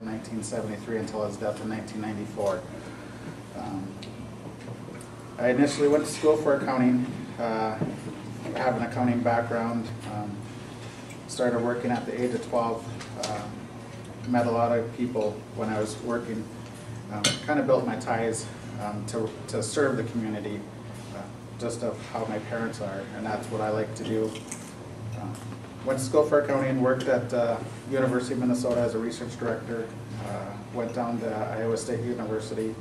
1973 until his death in 1994. I initially went to school for accounting. I have an accounting background. Started working at the age of 12. Met a lot of people when I was working. Kind of built my ties to serve the community, just of how my parents are, and that's what I like to do. Went to school for accounting and worked at University of Minnesota as a research director. Went down to Iowa State University,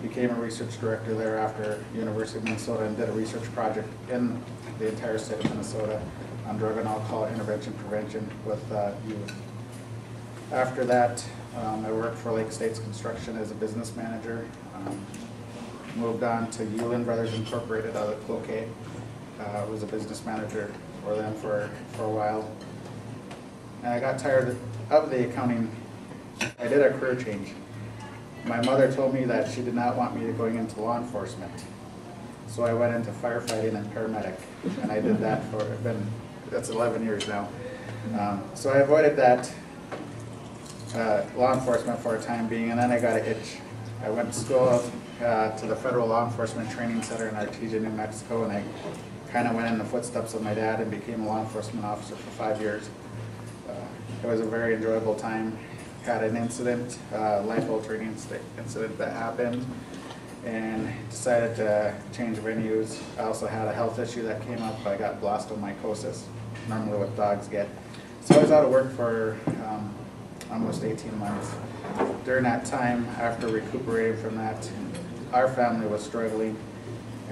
became a research director there after University of Minnesota, and did a research project in the entire state of Minnesota on drug and alcohol intervention prevention with youth. After that, I worked for Lake States Construction as a business manager. Moved on to Ulan Brothers Incorporated out of Cloquet. Was a business manager for them for a while. And I got tired of the accounting. I did a career change. My mother told me that she did not want me going into law enforcement. So I went into firefighting and paramedic. And I did that for, that's 11 years now. So I avoided that law enforcement for a time being, and then I got an itch. I went to school to the Federal Law Enforcement Training Center in Artesia, New Mexico, and I kind of went in the footsteps of my dad and became a law enforcement officer for 5 years. It was a very enjoyable time. Had an incident, life-altering incident that happened, and decided to change venues. I also had a health issue that came up. I got blastomycosis, normally what dogs get. So I was out of work for almost 18 months. During that time, after recuperating from that, our family was struggling,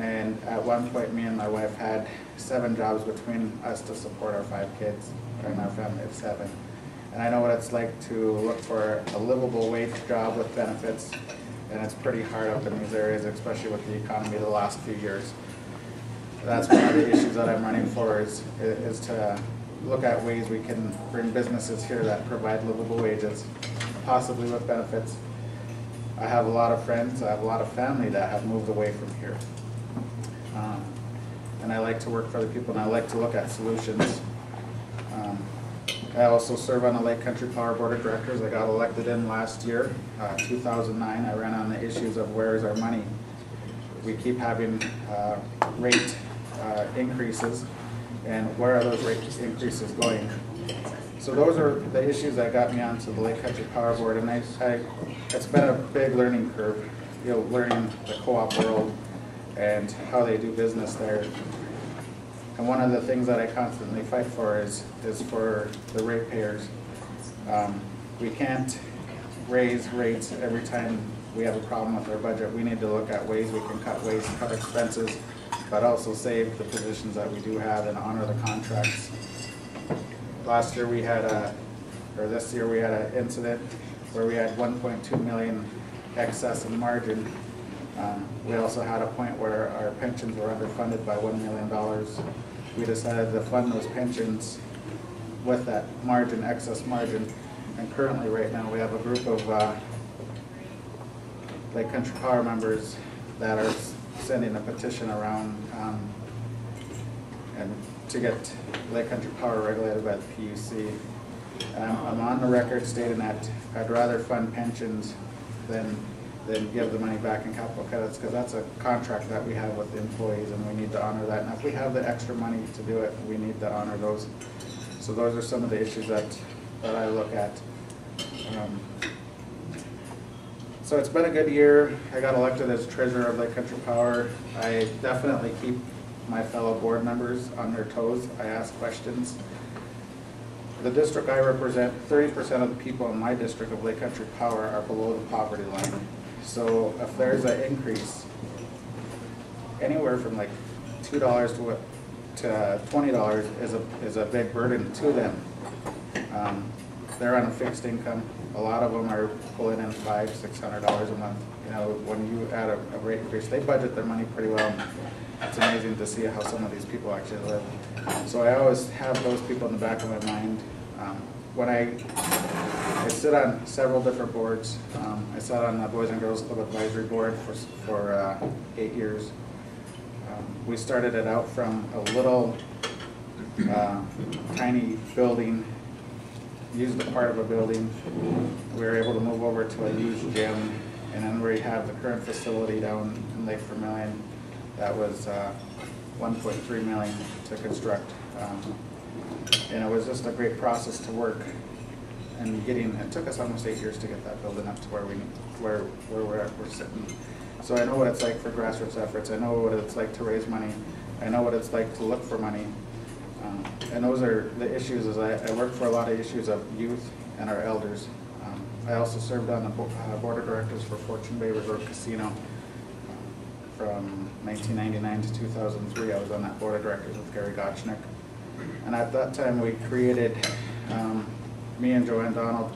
and at one point me and my wife had 7 jobs between us to support our 5 kids and our family of 7. And I know what it's like to look for a livable wage job with benefits, and it's pretty hard up in these areas, especially with the economy the last few years. That's one of the issues that I'm running for is to look at ways we can bring businesses here that provide livable wages, possibly with benefits. I have a lot of friends, I have a lot of family that have moved away from here. And I like to work for other people, and I like to look at solutions. I also serve on the Lake Country Power Board of Directors. I got elected in last year, 2009. I ran on the issues of where is our money. We keep having rate increases, and where are those rate increases going? So those are the issues that got me onto the Lake Country Power Board, and it's been a big learning curve, you know, learning the co-op world and how they do business there. And one of the things that I constantly fight for is for the ratepayers. We can't raise rates every time we have a problem with our budget. We need to look at ways we can cut waste, cut expenses, but also save the positions that we do have and honor the contracts. Last year we had this year we had an incident where we had 1.2 million excess in margin. We also had a point where our pensions were underfunded by $1 million. We decided to fund those pensions with that margin, excess margin. And currently, right now, we have a group of Lake Country Power members that are sending a petition around and to get Lake Country Power regulated by the PUC. I'm on the record stating that I'd rather fund pensions than give the money back in capital credits, because that's a contract that we have with the employees, and we need to honor that. And if we have the extra money to do it, we need to honor those. So those are some of the issues that I look at. So it's been a good year. I got elected as treasurer of Lake Country Power. I definitely keep my fellow board members on their toes. I ask questions. The district I represent, 30% of the people in my district of Lake Country Power are below the poverty line. So if there's an increase anywhere from like $2 to $20 is a big burden to them. They're on a fixed income. A lot of them are pulling in $500–600 a month. You know, when you add a rate increase, they budget their money pretty well. It's amazing to see how some of these people actually live. So I always have those people in the back of my mind. When I sit on several different boards. I sat on the Boys and Girls Club Advisory Board for 8 years. We started it out from a little tiny building used a part of a building. We were able to move over to a used gym, and then we have the current facility down in Lake Vermillion that was $1.3 million to construct. And it was just a great process to work and getting. It took us almost 8 years to get that building up to where we we're sitting. So I know what it's like for grassroots efforts. I know what it's like to raise money. I know what it's like to look for money. And those are the issues. As I work for a lot of issues of youth and our elders. I also served on the board of directors for Fortune Bay River Casino from 1999 to 2003. I was on that board of directors with Gary Gotchnik. And at that time, we created, me and Joanne Donald,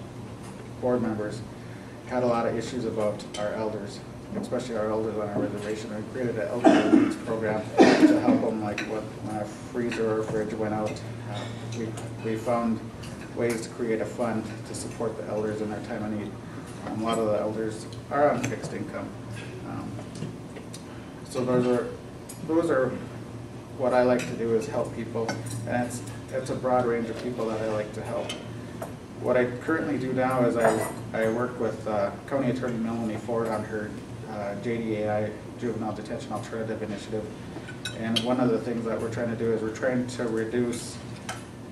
board members, had a lot of issues about our elders, especially our elders on our reservation. We created an elder needs program to help them, like when a freezer or fridge went out. We found ways to create a fund to support the elders in their time of need. A lot of the elders are on fixed income. So those are what I like to do is help people, and it's a broad range of people that I like to help. What I currently do now is I work with County Attorney Melanie Ford on her JDAI, Juvenile Detention Alternative Initiative. And one of the things that we're trying to do is we're trying to reduce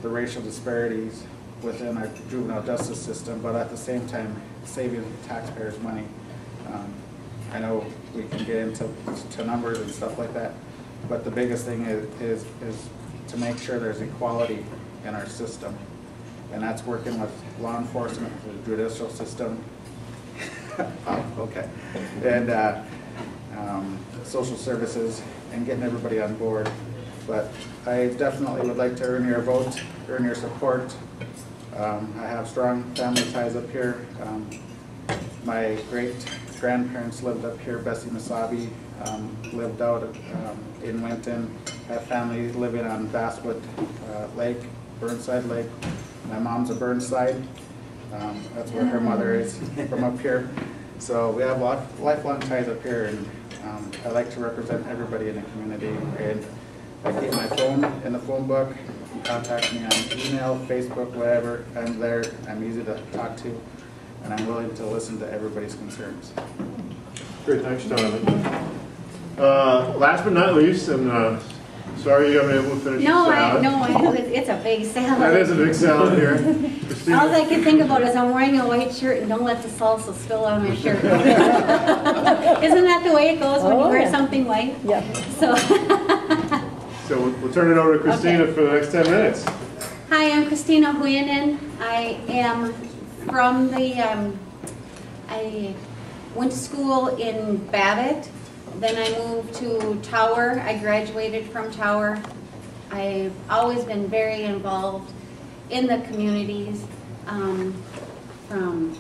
the racial disparities within our juvenile justice system, but at the same time saving taxpayers money. I know we can get into numbers and stuff like that, but the biggest thing is to make sure there's equality in our system. And that's working with law enforcement, the judicial system, and social services, and getting everybody on board. But I definitely would like to earn your vote, earn your support. I have strong family ties up here. My great-grandparents lived up here. Bessie Mesabi lived out in Winton. I have family living on Basswood Lake, Burnside Lake. My mom's a Burnside. That's where her mother is from up here. So we have lifelong ties up here, and I like to represent everybody in the community. And I keep my phone in the phone book. You can contact me on email, Facebook, whatever. I'm there. I'm easy to talk to, and I'm willing to listen to everybody's concerns. Great, thanks, Donovan. Last but not least, and sorry you haven't been able to finish your salad. No, it's a big salad. That is a big salad here. All I can think about is I'm wearing a white shirt and don't let the salsa spill out of my shirt. Isn't that the way it goes when you wear something white? Yeah. So, so we'll turn it over to Christina for the next 10 minutes. Hi, I'm Christina Hujanen. I am from the, I went to school in Babbitt. Then I moved to Tower. I graduated from Tower. I've always been very involved in the communities, from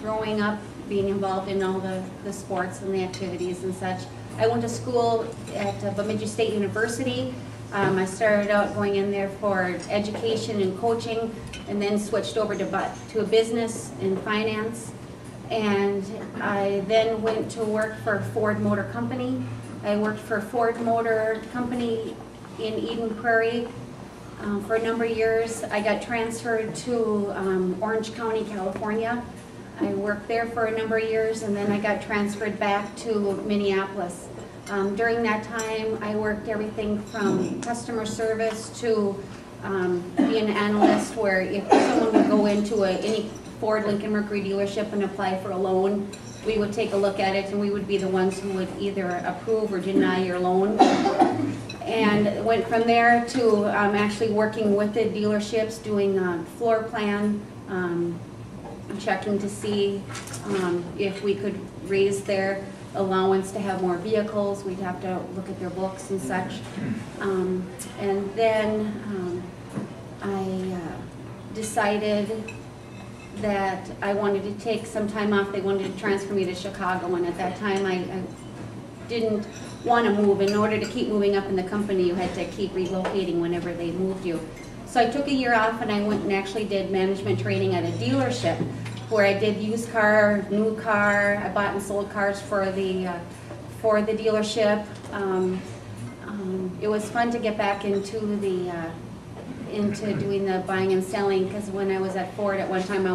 growing up, being involved in all the sports and the activities and such. I went to school at Bemidji State University. I started out going in there for education and coaching, and then switched over to a business and finance. And I then went to work for Ford Motor Company. I worked for Ford Motor Company in Eden Prairie for a number of years. I got transferred to Orange County, California. I worked there for a number of years, and then I got transferred back to Minneapolis. During that time, I worked everything from customer service to be an analyst, where if someone would go into any Ford Lincoln Mercury dealership and apply for a loan, we would take a look at it, and we would be the ones who would either approve or deny your loan. And went from there to actually working with the dealerships, doing a floor plan, checking to see if we could raise their allowance to have more vehicles. We'd have to look at their books and such. And then I decided that I wanted to take some time off. They wanted to transfer me to Chicago, and at that time I didn't want to move. In order to keep moving up in the company, you had to keep relocating whenever they moved you. So I took a year off, and I went and actually did management training at a dealership, where I did used car, new car. I bought and sold cars for the dealership. It was fun to get back into into doing the buying and selling, because when I was at Ford at one time, I was